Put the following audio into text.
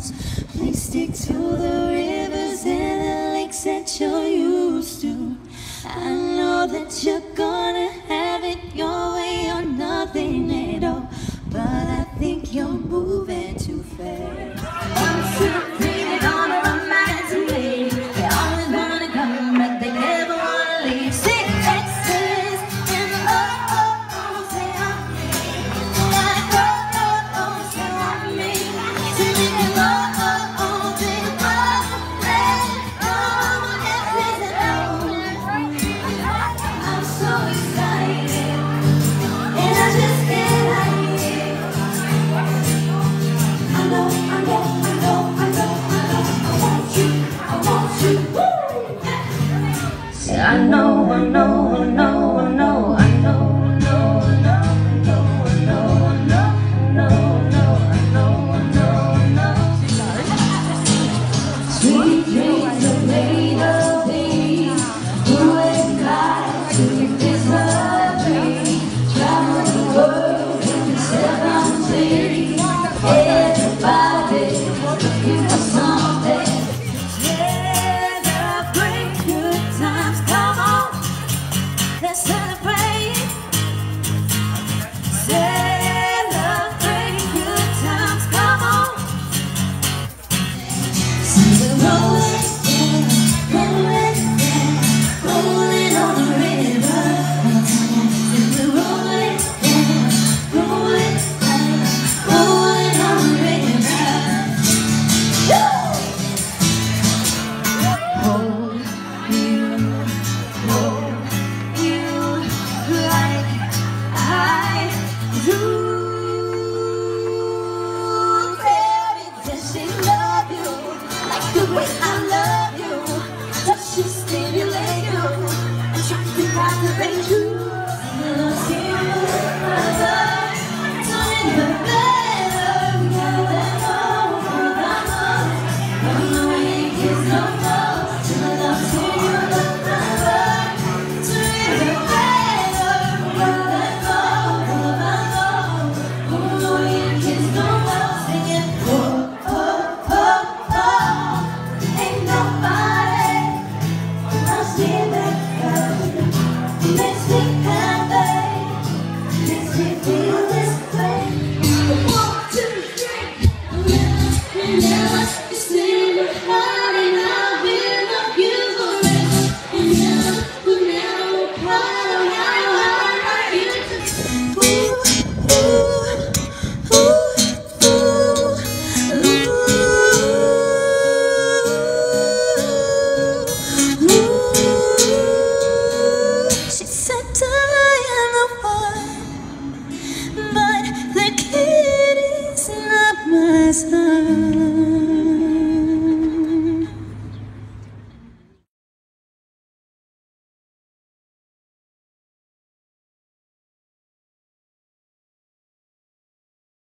shoes. Please stick to the rivers and the lakes that you're used to. I know that you're gonna have it your way or nothing at all, but I think you're moving too fast. I'm too I know, I know.